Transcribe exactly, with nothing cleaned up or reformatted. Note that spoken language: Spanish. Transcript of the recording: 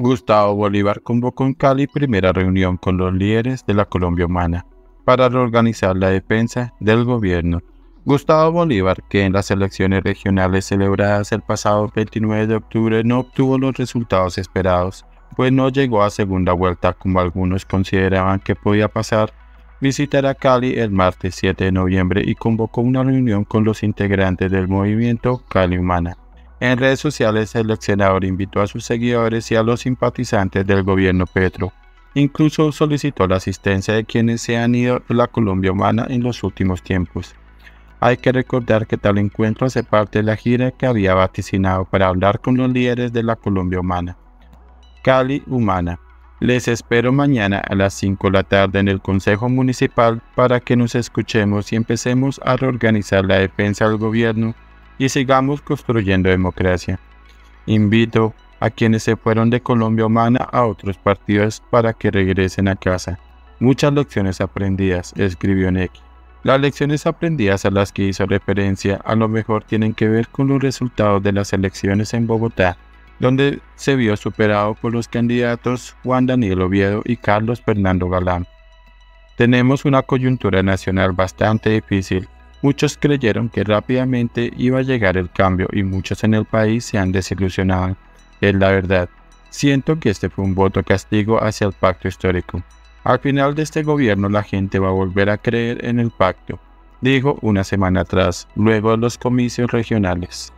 Gustavo Bolívar convocó en Cali primera reunión con los líderes de la Colombia Humana para reorganizar la defensa del gobierno. Gustavo Bolívar, que en las elecciones regionales celebradas el pasado veintinueve de octubre no obtuvo los resultados esperados, pues no llegó a segunda vuelta como algunos consideraban que podía pasar, visitará Cali el martes siete de noviembre y convocó una reunión con los integrantes del movimiento Cali Humana. En redes sociales, el ex senador invitó a sus seguidores y a los simpatizantes del gobierno Petro. Incluso solicitó la asistencia de quienes se han ido a la Colombia Humana en los últimos tiempos. Hay que recordar que tal encuentro hace parte de la gira que había vaticinado para hablar con los líderes de la Colombia Humana. Cali Humana. Les espero mañana a las cinco de la tarde en el Consejo Municipal para que nos escuchemos y empecemos a reorganizar la defensa del gobierno y sigamos construyendo democracia. Invito a quienes se fueron de Colombia Humana a otros partidos para que regresen a casa. Muchas lecciones aprendidas, escribió en X. Las lecciones aprendidas a las que hizo referencia a lo mejor tienen que ver con los resultados de las elecciones en Bogotá, donde se vio superado por los candidatos Juan Daniel Oviedo y Carlos Fernando Galán. Tenemos una coyuntura nacional bastante difícil. Muchos creyeron que rápidamente iba a llegar el cambio y muchos en el país se han desilusionado. Es la verdad. Siento que este fue un voto castigo hacia el pacto histórico. Al final de este gobierno la gente va a volver a creer en el pacto, dijo una semana atrás, luego de los comicios regionales.